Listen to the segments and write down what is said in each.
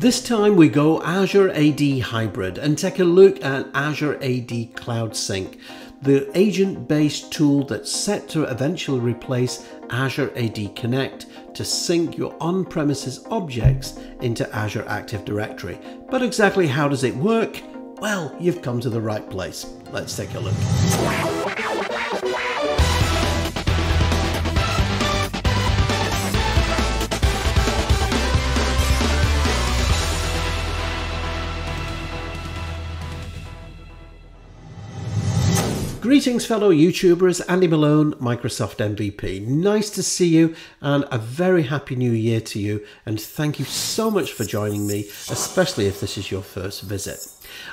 This time we go Azure AD Hybrid and take a look at Azure AD Cloud Sync, the agent-based tool that's set to eventually replace Azure AD Connect to sync your on-premises objects into Azure Active Directory. But exactly how does it work? Well, you've come to the right place. Let's take a look. Greetings fellow YouTubers, Andy Malone, Microsoft MVP. Nice to see you and a very happy new year to you, and thank you so much for joining me, especially if this is your first visit.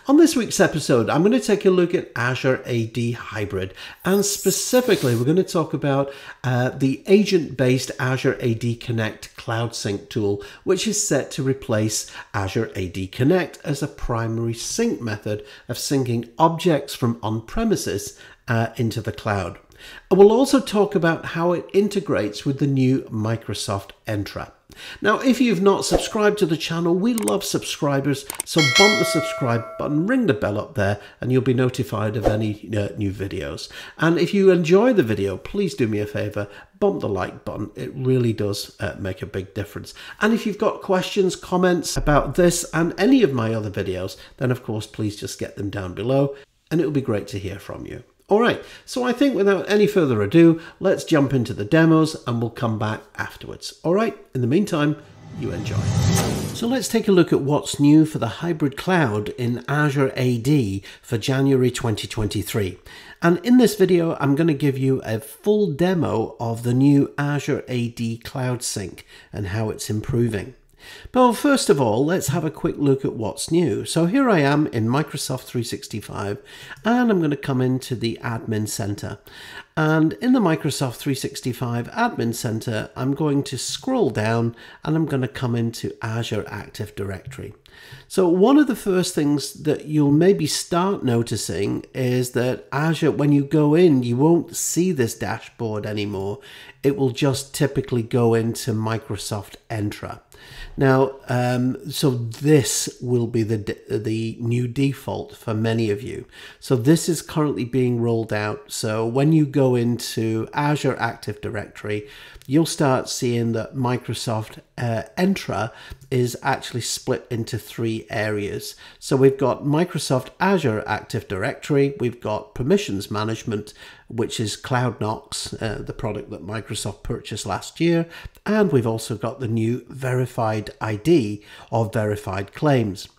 On this week's episode, I'm going to take a look at Azure AD Hybrid, and specifically we're going to talk about the agent-based Azure AD Connect Cloud Sync tool, which is set to replace Azure AD Connect as a primary sync method of syncing objects from on-premises into the cloud. And we'll also talk about how it integrates with the new Microsoft Entra. Now, if you've not subscribed to the channel, we love subscribers, so bump the subscribe button, ring the bell up there, and you'll be notified of any new videos. And if you enjoy the video, please do me a favor, bump the like button. It really does make a big difference. And if you've got questions, comments about this and any of my other videos, then of course, please just get them down below, and it'll be great to hear from you. All right, so I think without any further ado, let's jump into the demos and we'll come back afterwards. All right, in the meantime, you enjoy. So let's take a look at what's new for the hybrid cloud in Azure AD for January 2023. And in this video, I'm going to give you a full demo of the new Azure AD Cloud Sync and how it's improving. But first of all, let's have a quick look at what's new. So here I am in Microsoft 365, and I'm going to come into the Admin Center. And in the Microsoft 365 Admin Center, I'm going to scroll down and I'm going to come into Azure Active Directory. So one of the first things that you'll maybe start noticing is that Azure, when you go in, you won't see this dashboard anymore. It will just typically go into Microsoft Entra. Now, so this will be the new default for many of you. So this is currently being rolled out. So when you go into Azure Active Directory, you'll start seeing that Microsoft Entra is actually split into three areas. So we've got Microsoft Azure Active Directory, we've got Permissions Management, which is Cloud Knox, the product that Microsoft purchased last year, and we've also got the new Verified ID or Verified Claims.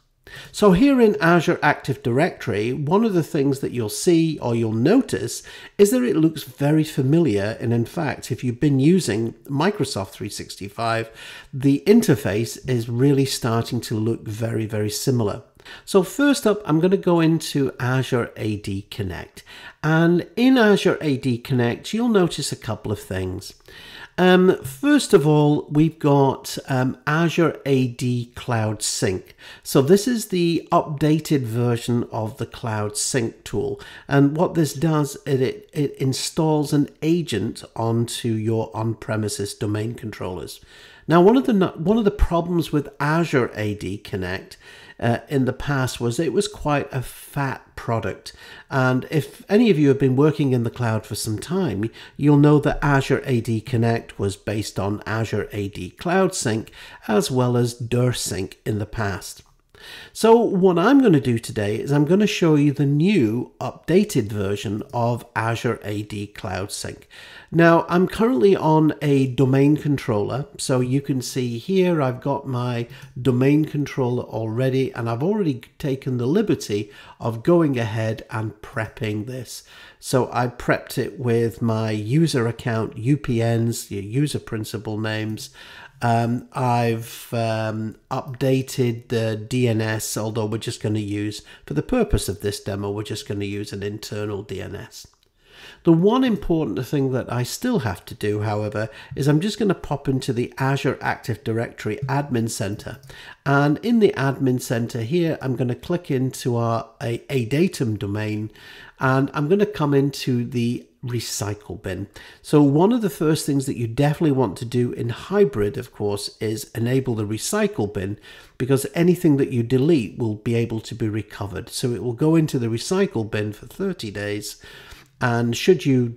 So here in Azure Active Directory, one of the things that you'll see or you'll notice is that it looks very familiar. And in fact, if you've been using Microsoft 365, the interface is really starting to look very, very similar. So first up, I'm going to go into Azure AD Connect. And in Azure AD Connect, you'll notice a couple of things. First of all, we've got Azure AD Cloud Sync. So this is the updated version of the Cloud Sync tool. And what this does is it installs an agent onto your on-premises domain controllers. Now, one of the problems with Azure AD Connect in the past was it was quite a fat product. And if any of you have been working in the cloud for some time, you'll know that Azure AD Connect was based on Azure AD Cloud Sync as well as DirSync in the past. So what I'm going to do today is I'm going to show you the new updated version of Azure AD Cloud Sync. Now, I'm currently on a domain controller. So you can see here, I've got my domain controller already, and I've already taken the liberty of going ahead and prepping this. So I prepped it with my user account, UPNs, your user principal names. I've updated the DNS, although we're just going to use, for the purpose of this demo, we're just going to use an internal DNS. The one important thing that I still have to do, however, is I'm just going to pop into the Azure Active Directory Admin Center. And in the Admin Center here, I'm going to click into our ADatum domain, and I'm going to come into the recycle bin. So one of the first things that you definitely want to do in hybrid, of course, is enable the recycle bin, because anything that you delete will be able to be recovered. So it will go into the recycle bin for 30 days. And should you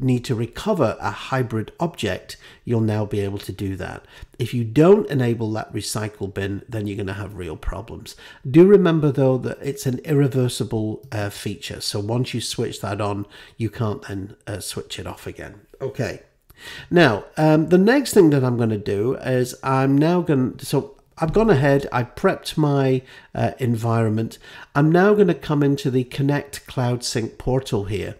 need to recover a hybrid object, you'll now be able to do that. If you don't enable that recycle bin, then you're going to have real problems. Do remember, though, that it's an irreversible feature. So once you switch that on, you can't then switch it off again. Okay. Now, the next thing that I'm going to do is I've gone ahead, I've prepped my environment. I'm now going to come into the Connect Cloud Sync portal here.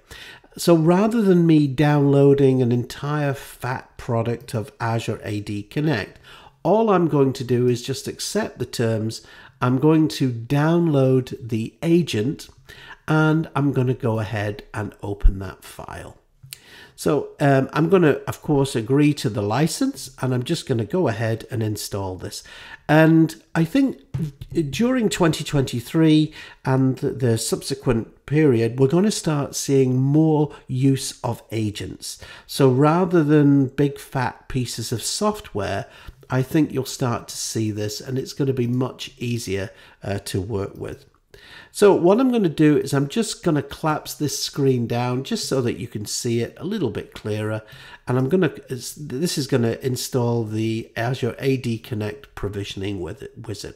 So rather than me downloading an entire fat product of Azure AD Connect, all I'm going to do is just accept the terms. I'm going to download the agent and I'm going to go ahead and open that file. So I'm going to, of course, agree to the license, and I'm just going to go ahead and install this. And I think during 2023 and the subsequent period, we're going to start seeing more use of agents. So rather than big fat pieces of software, I think you'll start to see this, and it's going to be much easier to work with. So what I'm going to do is I'm just going to collapse this screen down just so that you can see it a little bit clearer. And I'm going to, this is going to install the Azure AD Connect provisioning wizard.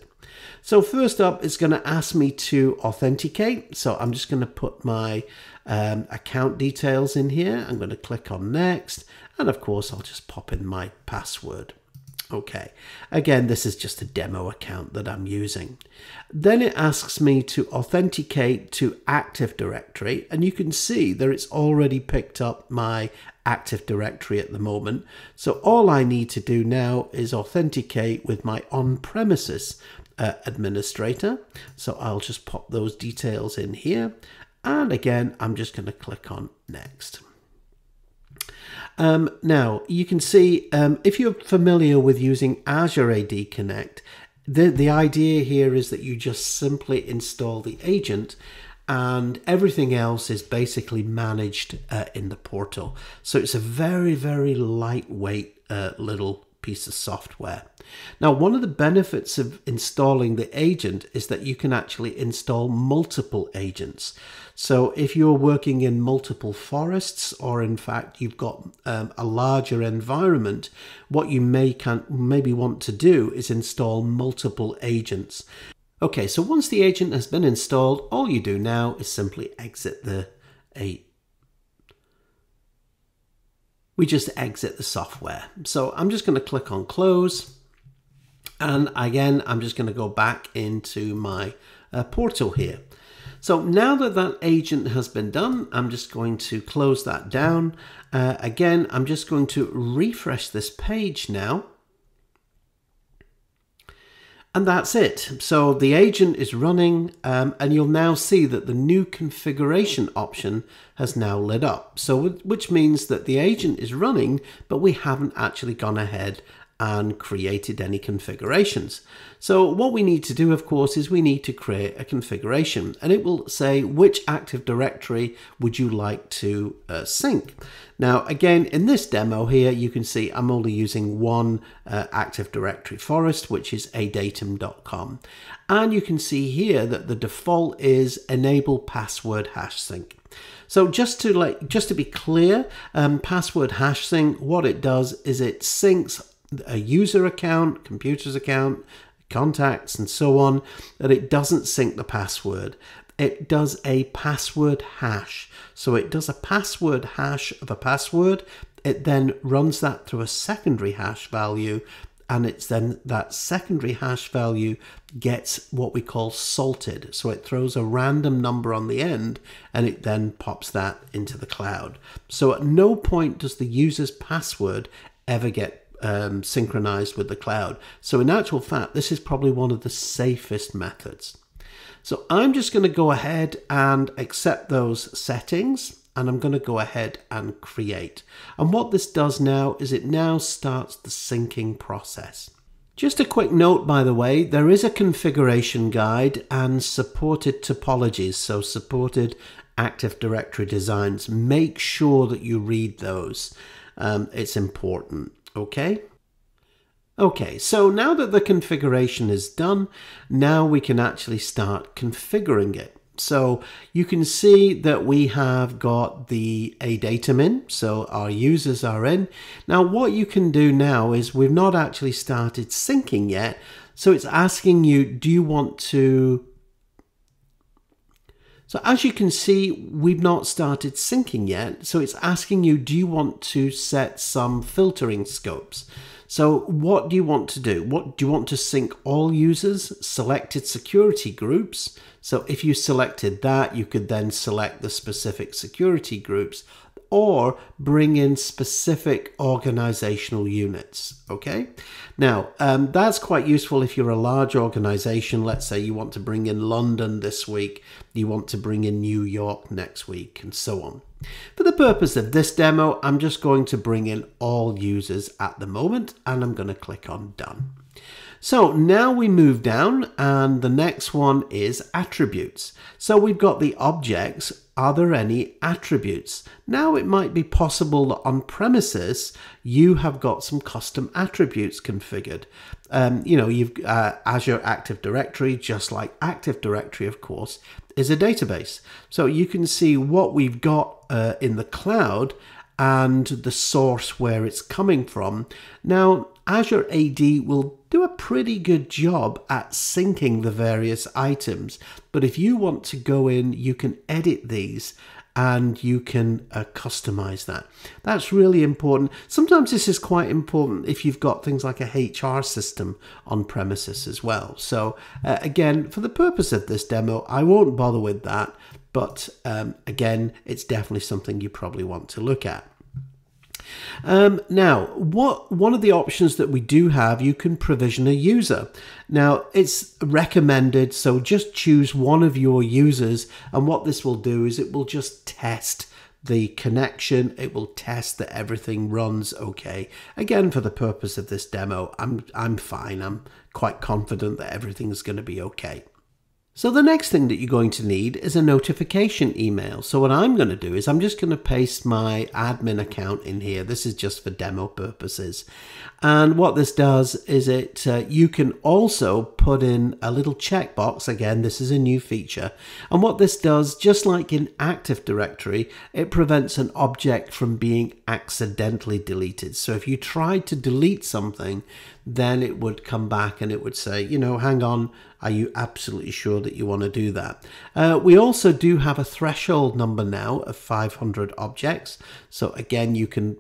So first up, it's going to ask me to authenticate. So I'm just going to put my account details in here. I'm going to click on next. And of course, I'll just pop in my password. Okay, again, this is just a demo account that I'm using. Then it asks me to authenticate to Active Directory, and you can see that it's already picked up my Active Directory at the moment. So all I need to do now is authenticate with my on-premises administrator. So I'll just pop those details in here. And again, I'm just going to click on next. Now, you can see if you're familiar with using Azure AD Connect, the idea here is that you just simply install the agent and everything else is basically managed in the portal. So it's a very, very lightweight little piece of software. Now, one of the benefits of installing the agent is that you can actually install multiple agents. So if you're working in multiple forests, or in fact you've got a larger environment, what you maybe want to do is install multiple agents. Okay, so once the agent has been installed, all you do now is simply exit the agent. We just exit the software. So I'm just going to click on close. And again, I'm just going to go back into my portal here. So now that that agent has been done, I'm just going to close that down. Again, I'm just going to refresh this page now. And that's it. So the agent is running and you'll now see that the new configuration option has now lit up. So which means that the agent is running, but we haven't actually gone ahead and created any configurations. So what we need to do, of course, is we need to create a configuration, and it will say which Active Directory would you like to sync. Now, again, in this demo here, you can see I'm only using one Active Directory forest, which is ADatum.com. And you can see here that the default is enable password hash sync. So just to be clear, password hash sync, what it does is it syncs a user account, computer's account, contacts, and so on, that it doesn't sync the password. It does a password hash. So it does a password hash of a password. It then runs that through a secondary hash value, and it's then that secondary hash value gets what we call salted. So it throws a random number on the end and it then pops that into the cloud. So at no point does the user's password ever get synchronized with the cloud. So in actual fact, this is probably one of the safest methods. So I'm just going to go ahead and accept those settings, and I'm going to go ahead and create. And what this does now is it now starts the syncing process. Just a quick note, by the way, there is a configuration guide and supported topologies, so supported Active Directory designs, make sure that you read those. It's important, okay? Okay, so now that the configuration is done, now we can actually start configuring it. So you can see that we have got the ADatum in, so our users are in. Now what you can do now is we've not actually started syncing yet, so it's asking you, do you want to... So as you can see, we've not started syncing yet, so it's asking you, do you want to set some filtering scopes? So what do you want to do? What do you want to sync all users, selected security groups? So if you selected that, you could then select the specific security groups or bring in specific organizational units, okay? Now, that's quite useful if you're a large organization. Let's say you want to bring in London this week, you want to bring in New York next week, and so on. For the purpose of this demo, I'm just going to bring in all users at the moment, and I'm going to click on Done. So now we move down, and the next one is attributes. So we've got the objects. Are there any attributes? Now it might be possible that on premises, you have got some custom attributes configured. You know, you've Azure Active Directory, just like Active Directory, of course, is a database. So you can see what we've got in the cloud and the source where it's coming from. Now, Azure AD will do a pretty good job at syncing the various items, but if you want to go in, you can edit these and you can customize that. That's really important. Sometimes this is quite important if you've got things like a HR system on premises as well. So again, for the purpose of this demo, I won't bother with that, but again, it's definitely something you probably want to look at. Now, one of the options that we do have, you can provision a user. Now, it's recommended, so just choose one of your users, and what this will do is it will just test the connection, it will test that everything runs okay. Again, for the purpose of this demo, I'm fine, I'm quite confident that everything's going to be okay. So the next thing that you're going to need is a notification email. So what I'm going to do is I'm just going to paste my admin account in here. This is just for demo purposes. And what this does is it you can also put in a little checkbox. Again, this is a new feature. And what this does, just like in Active Directory, it prevents an object from being accidentally deleted. So if you tried to delete something, then it would come back and it would say, you know, hang on, are you absolutely sure that you want to do that? We also do have a threshold number now of 500 objects. So again, you can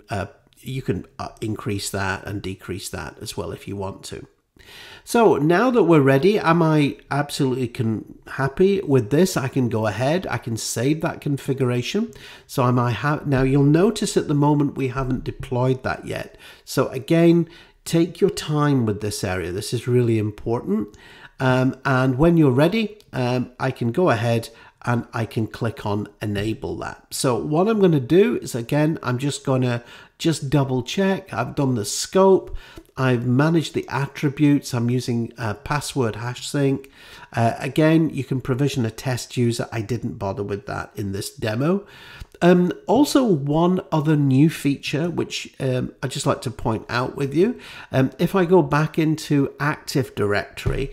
increase that and decrease that as well if you want to. So now that we're ready, am I absolutely happy with this? I can go ahead, I can save that configuration. So am I now you'll notice at the moment we haven't deployed that yet. So again, take your time with this area. This is really important. And when you're ready, I can go ahead and I can click on enable that. So what I'm going to do is, again, I'm just going to double check. I've done the scope. I've managed the attributes. I'm using password hash sync. Again, you can provision a test user. I didn't bother with that in this demo. Also, one other new feature, which I'd just like to point out with you. If I go back into Active Directory,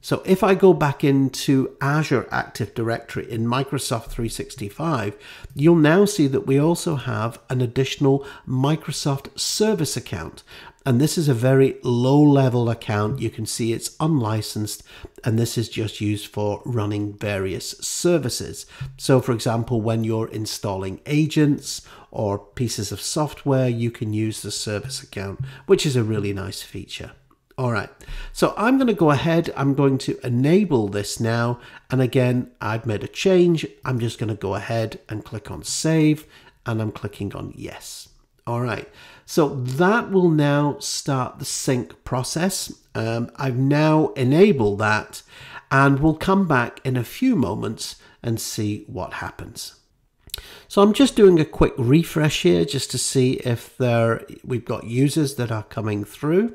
so if I go back into Azure Active Directory in Microsoft 365, you'll now see that we also have an additional Microsoft Service account. And this is a very low-level account. You can see it's unlicensed, and this is just used for running various services. So, for example, when you're installing agents or pieces of software, you can use the service account, which is a really nice feature. All right, so I'm going to go ahead. I'm going to enable this now. And again, I've made a change. I'm just going to go ahead and click on Save, and I'm clicking on Yes. All right, so that will now start the sync process. I've now enabled that, and we'll come back in a few moments and see what happens. So I'm just doing a quick refresh here just to see if we've got users that are coming through.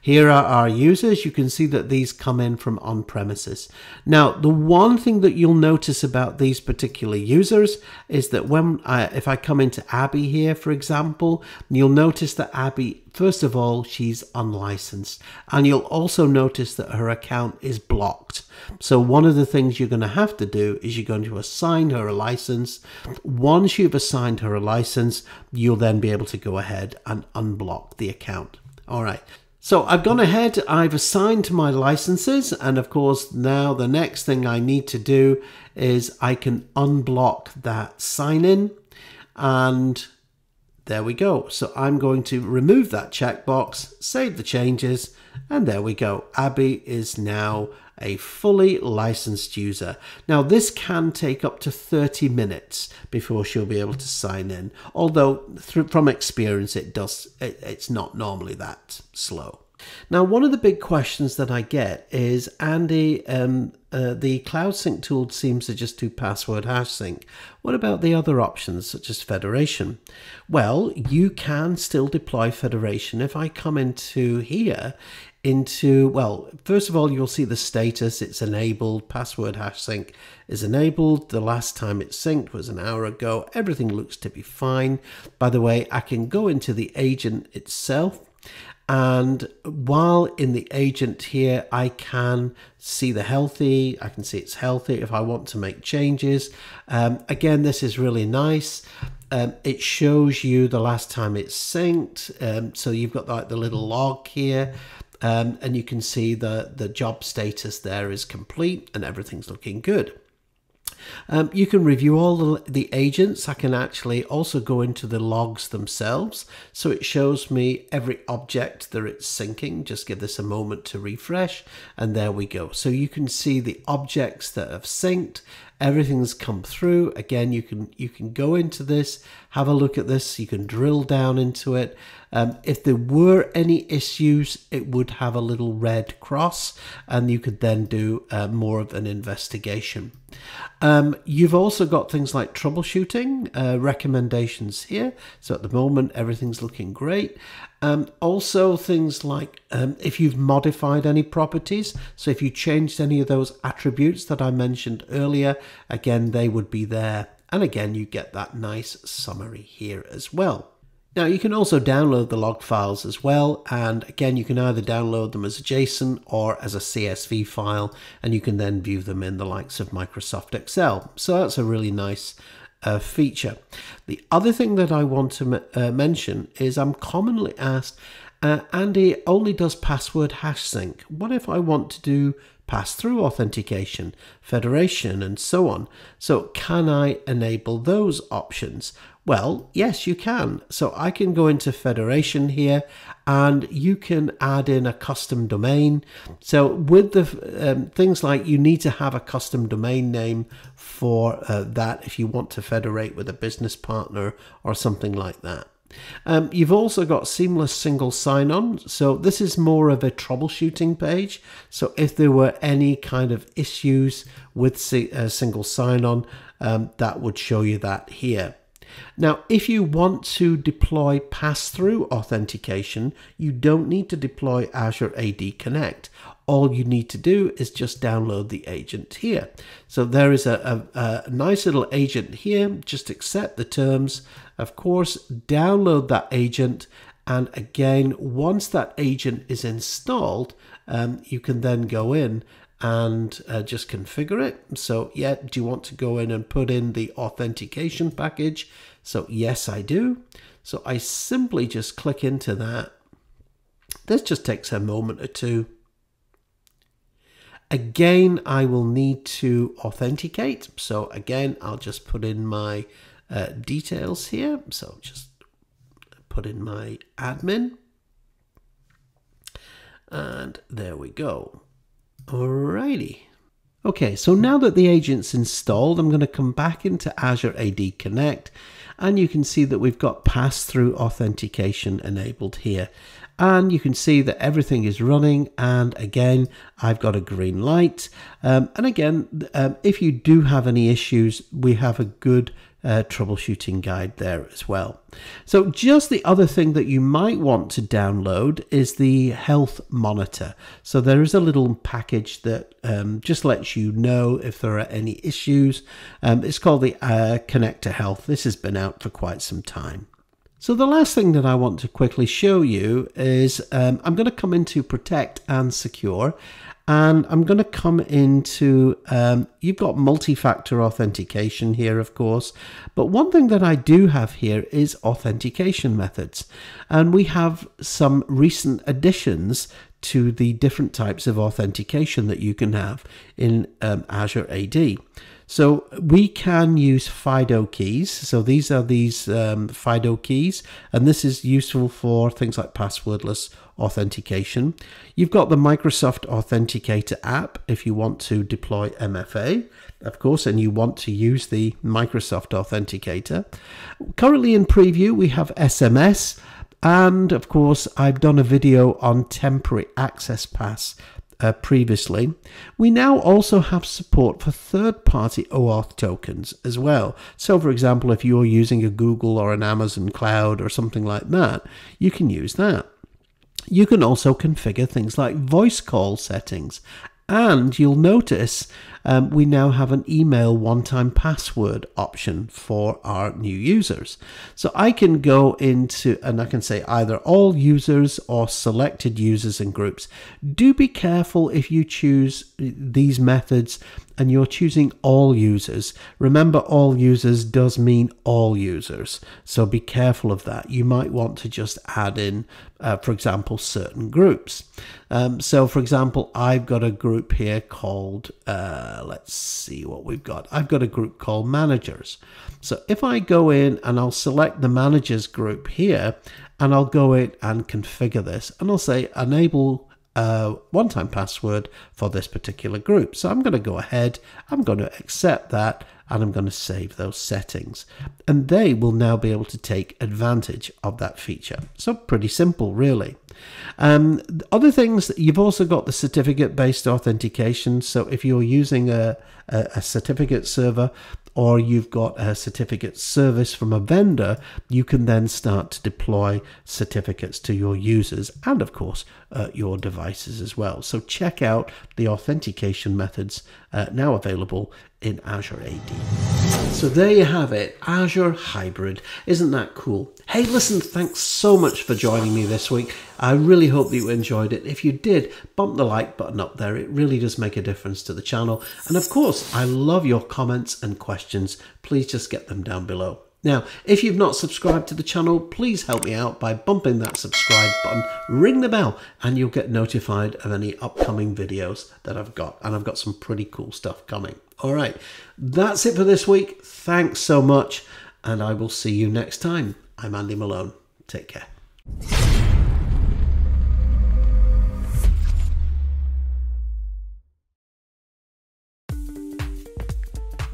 Here are our users. You can see that these come in from on-premises. Now, the one thing that you'll notice about these particular users is that when if I come into Abby here, for example, you'll notice that Abby, first of all, she's unlicensed, and you'll also notice that her account is blocked. So one of the things you're going to have to do is you're going to assign her a license. Once you've assigned her a license, you'll then be able to go ahead and unblock the account. All right. So I've gone ahead, I've assigned my licenses, and of course now the next thing I need to do is I can unblock that sign in, and there we go. So I'm going to remove that checkbox, save the changes, and there we go. Abby is now a fully licensed user. Now this can take up to 30 minutes before she'll be able to sign in, although from experience it's not normally that slow. Now, one of the big questions that I get is, Andy, the Cloud Sync tool seems to just do password hash sync. What about the other options such as federation? Well, you can still deploy federation. If I come into here, well, first of all, you'll see the status, it's enabled, password hash sync is enabled. The last time it synced was an hour ago. Everything looks to be fine. By the way, I can go into the agent itself, and while in the agent here, I can see the healthy, I can see it's healthy if I want to make changes. Again, this is really nice. It shows you the last time it's synced. So you've got like the little log here, and you can see the job status there is complete and everything's looking good. You can review all the agents. I can actually also go into the logs themselves. So it shows me every object that it's syncing. Just give this a moment to refresh. And there we go. So you can see the objects that have synced. Everything's come through. Again, you can go into this, have a look at this. You can drill down into it. If there were any issues, it would have a little red cross, and you could then do more of an investigation. You've also got things like troubleshooting, recommendations here. So at the moment, everything's looking great. Also things like if you've modified any properties, so if you changed any of those attributes that I mentioned earlier, again, they would be there. And again, you get that nice summary here as well. Now, you can also download the log files as well. And again, you can either download them as a JSON or as a CSV file, and you can then view them in the likes of Microsoft Excel. So that's a really nice feature. The other thing that I want to mention is I'm commonly asked, Andy, only does password hash sync. What if I want to do pass-through authentication, federation, and so on? So can I enable those options? Well, yes, you can. So I can go into federation here, and you can add in a custom domain. So with the things like, you need to have a custom domain name for that if you want to federate with a business partner or something like that. You've also got seamless single sign-on. So this is more of a troubleshooting page. So if there were any kind of issues with single sign-on, that would show you that here. Now, if you want to deploy pass-through authentication, you don't need to deploy Azure AD Connect. All you need to do is just download the agent here. So there is a nice little agent here. Just accept the terms, of course, download that agent. And again, once that agent is installed, you can then go in and just configure it. So yeah, do you want to go in and put in the authentication package? So yes, I do. So I simply just click into that. This just takes a moment or two. Again, I will need to authenticate. So again, I'll just put in my details here. So just put in my admin. And there we go. Alrighty. Okay, so now that the agent's installed, I'm going to come back into Azure AD Connect, and you can see that we've got pass-through authentication enabled here. And you can see that everything is running, and again, I've got a green light. And again, if you do have any issues, we have a good troubleshooting guide there as well. So just the other thing that you might want to download is the health monitor. So there is a little package that just lets you know if there are any issues. It's called the Connect to Health. This has been out for quite some time. So the last thing that I want to quickly show you is I'm going to come into Protect and Secure, and I'm going to come into, you've got multi-factor authentication here, of course, but one thing that I do have here is authentication methods. And we have some recent additions to the different types of authentication that you can have in Azure AD. So we can use FIDO keys. So these are these FIDO keys, and this is useful for things like passwordless authentication. You've got the Microsoft Authenticator app if you want to deploy MFA, of course, and you want to use the Microsoft Authenticator. Currently in preview, we have SMS, and of course, I've done a video on temporary access pass previously. We now also have support for third-party OAuth tokens as well. So for example, if you're using a Google or an Amazon cloud or something like that, you can use that. You can also configure things like voice call settings, and you'll notice we now have an email one-time password option for our new users. So I can go into, and I can say either all users or selected users and groups. Do be careful if you choose these methods and you're choosing all users. Remember, all users does mean all users. So be careful of that. You might want to just add in, for example, certain groups. So for example, I've got a group here called, let's see what we've got. I've got a group called managers. So if I go in and I'll select the managers group here, and I'll go in and configure this, and I'll say enable one-time password for this particular group. So I'm going to go ahead, I'm going to accept that, and I'm going to save those settings. And they will now be able to take advantage of that feature. So pretty simple, really. Other things, you've also got the certificate-based authentication. So if you're using a certificate server, or you've got a certificate service from a vendor, you can then start to deploy certificates to your users and, of course, your devices as well. So check out the authentication methods now available in Azure AD. So there you have it, Azure Hybrid. Isn't that cool? Hey, listen, thanks so much for joining me this week. I really hope that you enjoyed it. If you did, bump the like button up there. It really does make a difference to the channel. And of course, I love your comments and questions. Please just get them down below. Now, if you've not subscribed to the channel, please help me out by bumping that subscribe button, ring the bell, and you'll get notified of any upcoming videos that I've got. And I've got some pretty cool stuff coming. All right, that's it for this week. Thanks so much, and I will see you next time. I'm Andy Malone. Take care.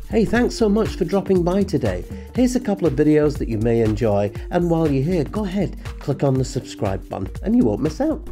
Hey, thanks so much for dropping by today. Here's a couple of videos that you may enjoy, and while you're here, go ahead, click on the subscribe button and you won't miss out.